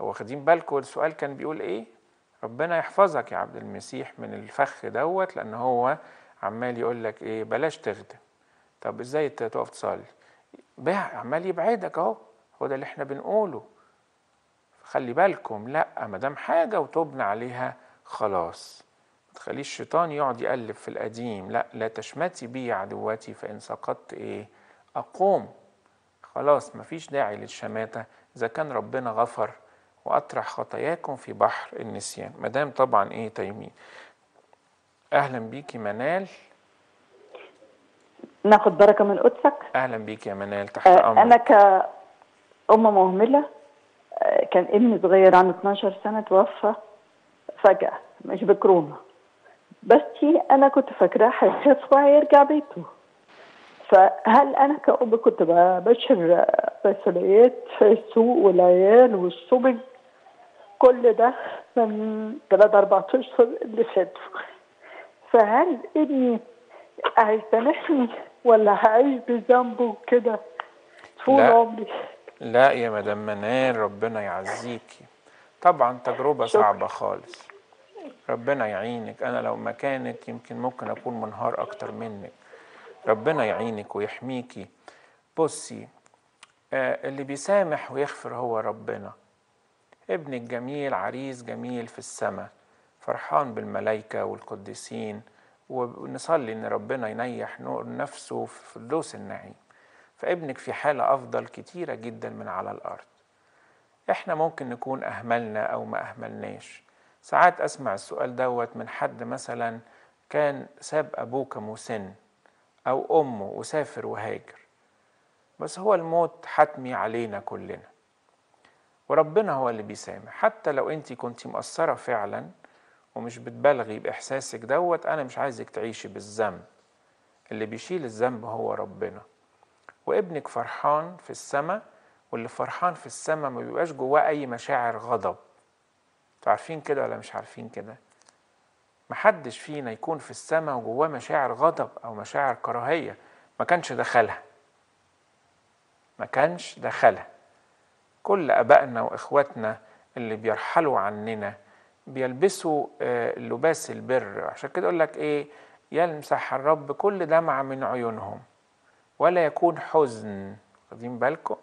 هو واخدين بالكم السؤال كان بيقول ايه؟ ربنا يحفظك يا عبد المسيح من الفخ دوت، لأن هو عمال يقول لك ايه؟ بلاش تخدم. طب ازاي تقف تصلي؟ عمال يبعدك اهو، هو ده اللي احنا بنقوله. خلي بالكم، لا ما دام حاجه وتبنى عليها خلاص ما تخليش الشيطان يقعد يقلب في القديم. لا تشمتي بي عدواتي فان سقطت ايه؟ اقوم. خلاص ما فيش داعي للشماته اذا كان ربنا غفر واطرح خطاياكم في بحر النسيان، ما دام طبعا ايه تايمين. اهلا بيكي منال، ناخد بركه من قدسك. اهلا بيكي يا منال، تحت امرك. انا كأم مهمله كان ابني صغير عنده 12 سنة توفى فجأة مش بكرومة، بس أنا كنت فاكراه هيخف وهيرجع بيته. فهل أنا كأم كنت بشر مسؤوليات في السوق والعيال والسوبج كل ده من 3-4 أشهر اللي فاتوا؟ فهل ابني هيسامحني ولا هعيش بذنبه كده طول عمري؟ لا يا مدام منال، ربنا يعزيكي. طبعا تجربة صعبة خالص، ربنا يعينك. أنا لو مكانك يمكن ممكن أكون منهار أكتر منك. ربنا يعينك ويحميكي. بصي، اللي بيسامح ويغفر هو ربنا. ابنك جميل، عريس جميل في السماء، فرحان بالملائكة والقديسين، ونصلي إن ربنا ينيح نور نفسه في فردوس النعيم. فابنك في حالة أفضل كتيرة جدا من على الأرض. إحنا ممكن نكون أهملنا أو ما أهملناش. ساعات أسمع السؤال دوت من حد مثلا كان ساب أبوه كمسن أو أمه وسافر وهاجر، بس هو الموت حتمي علينا كلنا، وربنا هو اللي بيسامح. حتى لو أنت كنت مقصرة فعلا ومش بتبالغي بإحساسك دوت، أنا مش عايزك تعيشي بالذنب. اللي بيشيل الذنب هو ربنا. وابنك فرحان في السماء، واللي فرحان في السماء ما بيبقاش جواه اي مشاعر غضب. انتوا عارفين كده ولا مش عارفين كده؟ محدش فينا يكون في السماء وجواه مشاعر غضب او مشاعر كراهيه، ما كانش دخلها. كل ابائنا واخواتنا اللي بيرحلوا عننا بيلبسوا لباس البر. عشان كده اقول لك ايه؟ يلمسح الرب كل دمعه من عيونهم ولا يكون حزن. واخدين بالكم؟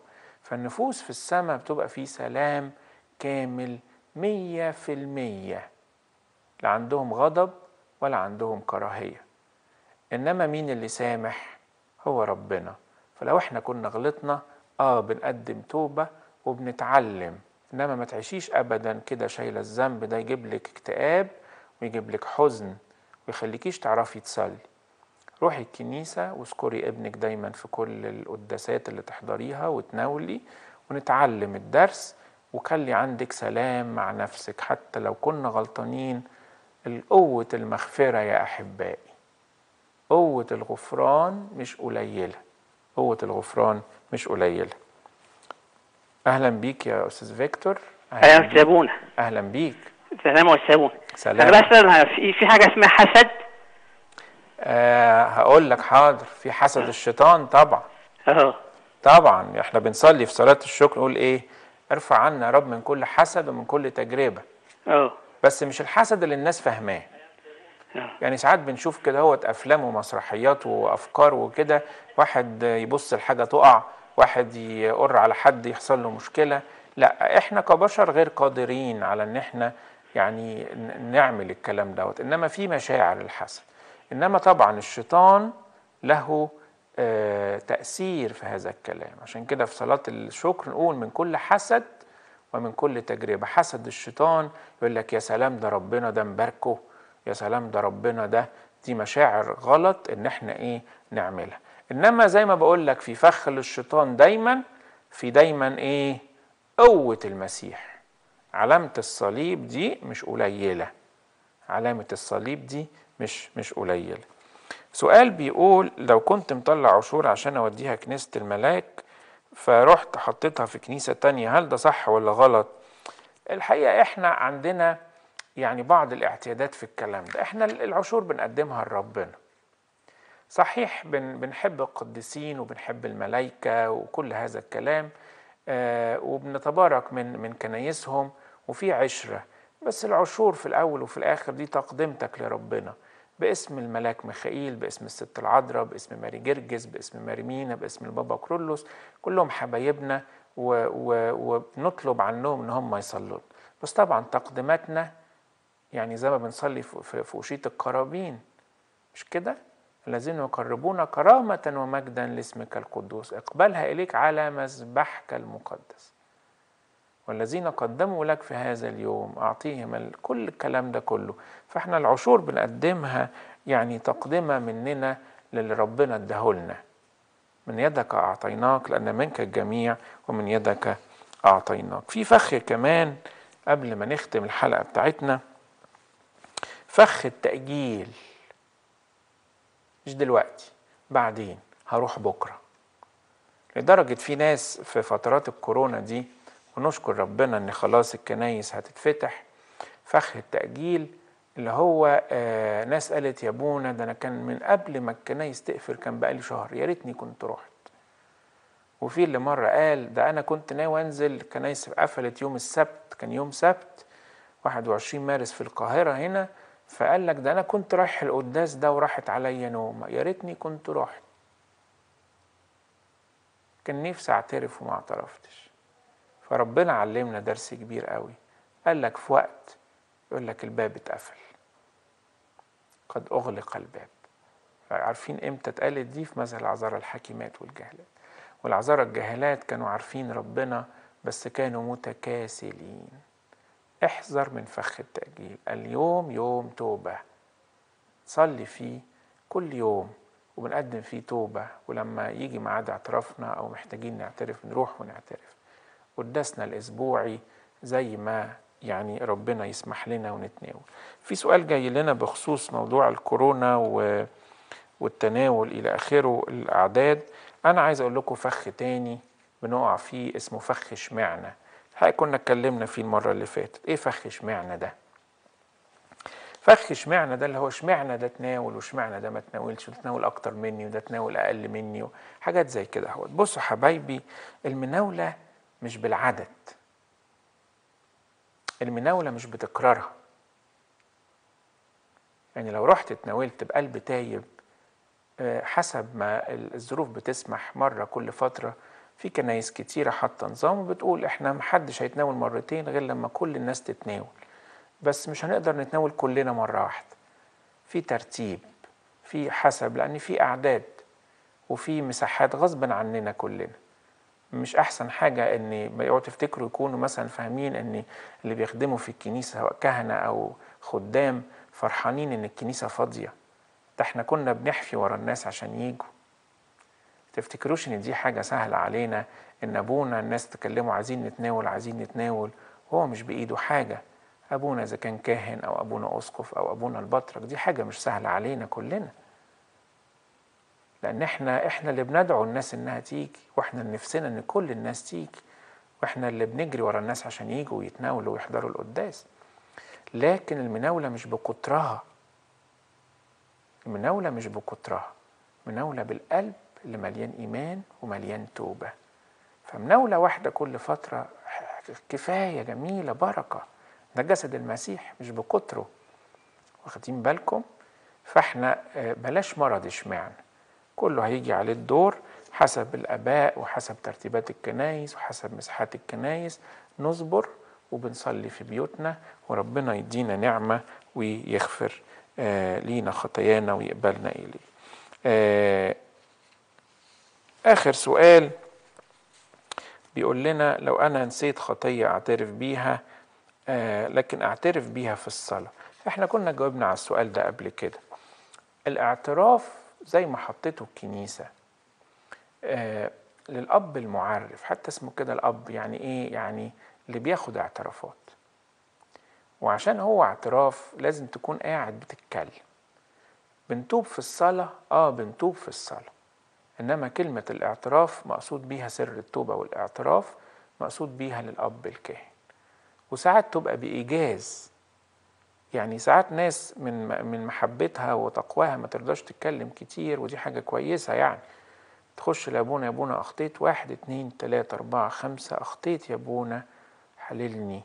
فالنفوس في السماء بتبقى في سلام كامل 100%، لا عندهم غضب ولا عندهم كراهية. إنما مين اللي سامح؟ هو ربنا. فلو احنا كنا غلطنا بنقدم توبة وبنتعلم، إنما ما تعيشيش أبدا كده شايلة الذنب ده. يجيب لك اكتئاب ويجيب لك حزن ويخليكيش تعرفي تصلي. روحي الكنيسة واذكري ابنك دايما في كل القداسات اللي تحضريها، وتناولي ونتعلم الدرس، وخلي عندك سلام مع نفسك. حتى لو كنا غلطانين، قوة المغفرة يا أحبائي، قوة الغفران مش قليلة، قوة الغفران مش قليلة. أهلا بيك يا أستاذ فيكتور. أهلا بيك سلامونة. أهلا بيك. سلام والسلامونة. سلام. في حاجة اسمها حسد؟ هقول لك حاضر. في حسد الشيطان طبعا. طبعا احنا بنصلي في صلاة الشكر نقول ايه؟ ارفع عنا يا رب من كل حسد ومن كل تجربة. بس مش الحسد اللي الناس فاهماه. يعني ساعات بنشوف كده هوت افلام ومسرحيات وافكار وكده، واحد يبص لحاجة تقع، واحد يقر على حد يحصل له مشكلة. لا، احنا كبشر غير قادرين على ان احنا يعني نعمل الكلام دوت، انما في مشاعر الحسد. إنما طبعا الشيطان له تأثير في هذا الكلام. عشان كده في صلاة الشكر نقول من كل حسد ومن كل تجربة. حسد الشيطان يقول لك يا سلام ده ربنا ده مباركه، يا سلام ده ربنا ده. دي مشاعر غلط إن احنا إيه نعملها. إنما زي ما بقول لك في فخ للشيطان دايما، في دايما إيه قوة المسيح. علامة الصليب دي مش قليلة، علامة الصليب دي مش قليل. سؤال بيقول لو كنت مطلع عشور عشان اوديها كنيسة الملاك، فروحت حطيتها في كنيسة تانية، هل ده صح ولا غلط؟ الحقيقة احنا عندنا يعني بعض الاعتيادات في الكلام ده. احنا العشور بنقدمها لربنا، صحيح بنحب القديسين وبنحب الملائكة وكل هذا الكلام، وبنتبارك من كنايسهم وفي عشرة، بس العشور في الأول وفي الآخر دي تقدمتك لربنا باسم الملاك ميخائيل، باسم الست العذراء، باسم ماري جرجس، باسم ماري مينا، باسم البابا كرولوس، كلهم حبايبنا وبنطلب عنهم ان هم يصلون. بس طبعا تقديماتنا يعني زي ما بنصلي في أشيط القرابين، مش كده؟ الذين يقربون كرامة ومجدا لاسمك القدوس اقبلها إليك على مذبحك المقدس، والذين قدموا لك في هذا اليوم أعطيهم كل الكلام ده كله. فإحنا العشور بنقدمها يعني تقدمة مننا للي ربنا اداهولنا، من يدك أعطيناك لأن منك الجميع ومن يدك أعطيناك. في فخ كمان قبل ما نختم الحلقة بتاعتنا، فخ التأجيل، مش دلوقتي، بعدين، هروح بكرة. لدرجة في ناس في فترات الكورونا دي، ونشكر ربنا ان خلاص الكنايس هتتفتح، فخ التأجيل اللي هو ناس قالت يا ابونا ده انا كان من قبل ما الكنايس تقفل كان بقالي شهر يا ريتني كنت رحت. وفي اللي مرة قال ده انا كنت ناوي انزل، الكنايس قفلت يوم السبت، كان يوم سبت 21 مارس في القاهرة هنا، فقال لك ده انا كنت رايح القداس ده وراحت عليا نومة يا ريتني كنت رحت. كان نفسي اعترف وما اعترفتش. فربنا علمنا درس كبير قوي، قال لك في وقت يقول لك الباب اتقفل، قد اغلق الباب. عارفين امتى اتقالت دي؟ في مثل العذارى الحكيمات والجهلات. والعذارى الجهلات كانوا عارفين ربنا بس كانوا متكاسلين. احذر من فخ التأجيل. اليوم يوم توبة صلي فيه كل يوم وبنقدم فيه توبة، ولما يجي ميعاد اعترافنا أو محتاجين نعترف نروح ونعترف. قداسنا الأسبوعي زي ما يعني ربنا يسمح لنا ونتناول. في سؤال جاي لنا بخصوص موضوع الكورونا والتناول إلى آخره الأعداد، أنا عايز أقول لكم فخ تاني بنقع فيه اسمه فخ اشمعنى. كنا اتكلمنا فيه المرة اللي فاتت. ايه فخ اشمعنى ده؟ فخ اشمعنى ده اللي هو اشمعنى ده تناول واشمعنى ده ما تناولش، وتناول اكتر مني وده تناول اقل مني، حاجات زي كده اهوت. بصوا حبايبي، المناولة مش بالعدد، المناولة مش بتكررها. يعني لو رحت اتناولت بقلب تايب حسب ما الظروف بتسمح مرة كل فترة، في كنايس كتيرة حاطة نظام وبتقول احنا محدش هيتناول مرتين غير لما كل الناس تتناول، بس مش هنقدر نتناول كلنا مرة واحدة. في ترتيب، في حسب، لأن في أعداد وفي مساحات غصب عننا كلنا. مش أحسن حاجة إن بيقعدوا تفتكروا يكونوا مثلا فاهمين إن اللي بيخدموا في الكنيسة سواء كهنة أو خدام فرحانين إن الكنيسة فاضية، ده احنا كنا بنحفي ورا الناس عشان يجوا. تفتكروش ان دي حاجة سهلة علينا، ان ابونا الناس تكلموا عايزين نتناول عايزين نتناول، هو مش بايده حاجة. ابونا اذا كان كاهن او ابونا اسقف او ابونا البطرك، دي حاجة مش سهلة علينا كلنا، لان احنا اللي بندعو الناس انها تيجي، واحنا اللي نفسنا ان كل الناس تيجي، واحنا اللي بنجري ورا الناس عشان يجوا ويتناولوا ويحضروا القداس. لكن المناولة مش بكترها، المناولة مش بكترها، مناولة بالقلب اللي مليان إيمان ومليان توبة. فمناولة واحدة كل فترة كفاية، جميلة، بركة، ده جسد المسيح مش بكتره، واخدين بالكم؟ فاحنا بلاش مرض اشمعنى، كله هيجي عليه الدور حسب الآباء وحسب ترتيبات الكنايس وحسب مساحات الكنايس. نصبر وبنصلي في بيوتنا، وربنا يدينا نعمة ويغفر لينا خطايانا ويقبلنا إليه. آخر سؤال بيقول لنا لو أنا نسيت خطية أعترف بيها لكن أعترف بيها في الصلاة. إحنا كنا جاوبنا على السؤال ده قبل كده. الاعتراف زي ما حطيته الكنيسة للأب المعرف، حتى اسمه كده الأب، يعني إيه؟ يعني اللي بياخد اعترافات، وعشان هو اعتراف لازم تكون قاعد بتتكلم. بنتوب في الصلاة، بنتوب في الصلاة، إنما كلمة الاعتراف مقصود بيها سر التوبة والاعتراف، مقصود بيها للأب الكاهن. وساعات تبقى بإيجاز. يعني ساعات ناس من محبتها وتقواها ما ترضاش تتكلم كتير، ودي حاجة كويسة. يعني تخش لأبونا، يا أبونا أخطيت، 1 2 3 4 5 أخطيت يا أبونا حللني.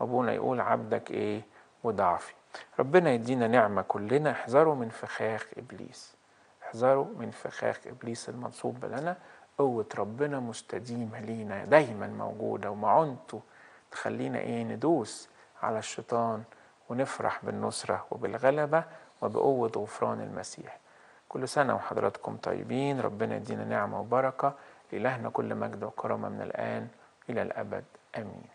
أبونا يقول عبدك إيه وضعفي. ربنا يدينا نعمة كلنا. احذروا من فخاخ إبليس، احذروا من فخاخ إبليس المنصوب لنا. قوة ربنا مستديمة لينا، دايما موجودة، ومعونته تخلينا إيه ندوس على الشيطان ونفرح بالنصرة وبالغلبة وبقوة غفران المسيح. كل سنة وحضراتكم طيبين، ربنا يدينا نعمة وبركة. لإلهنا كل مجد وكرامة من الآن إلى الأبد، آمين.